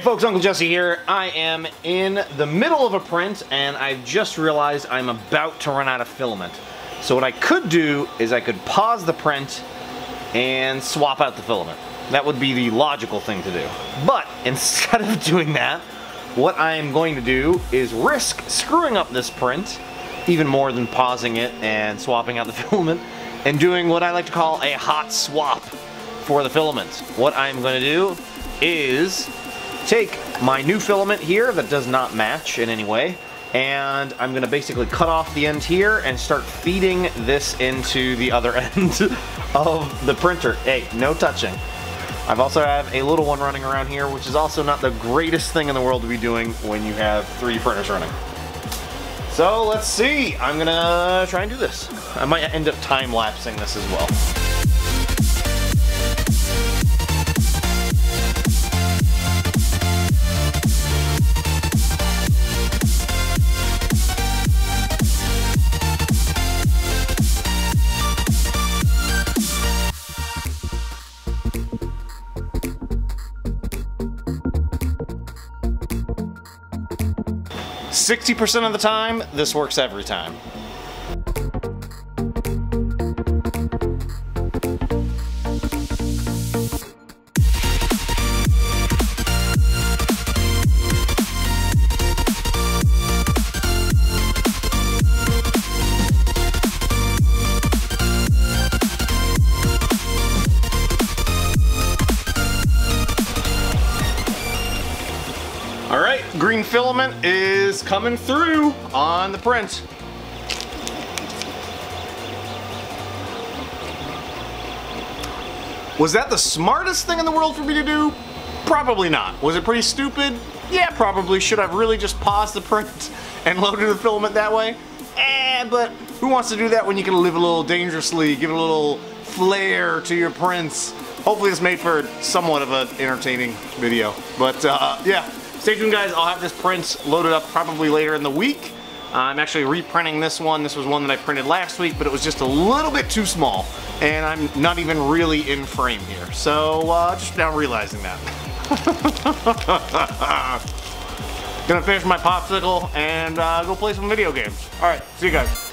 Hey folks, Uncle Jesse here. I am in the middle of a print and I've just realized I'm about to run out of filament. So what I could do is I could pause the print and swap out the filament. That would be the logical thing to do. But instead of doing that, what I am going to do is risk screwing up this print even more than pausing it and swapping out the filament and doing what I like to call a hot swap for the filament. What I'm going to do is take my new filament here that does not match in any way, and I'm gonna basically cut off the end here and start feeding this into the other end of the printer. Hey, no touching. I've also have a little one running around here, which is also not the greatest thing in the world to be doing when you have three printers running. So let's see, I'm gonna try and do this. I might end up time-lapsing this as well. Sixty 60% of the time, this works every time. Alright, green filament is coming through on the print. Was that the smartest thing in the world for me to do? Probably not. Was it pretty stupid? Yeah, probably. Should I have really just paused the print and loaded the filament that way? But who wants to do that when you can live a little dangerously, give it a little flair to your prints? Hopefully it's made for somewhat of an entertaining video, but yeah. Stay tuned guys, I'll have this print loaded up probably later in the week. I'm actually reprinting this one. This was one that I printed last week, but it was just a little bit too small. And I'm not even really in frame here. So just now realizing that. Gonna finish my popsicle and go play some video games. All right, see you guys.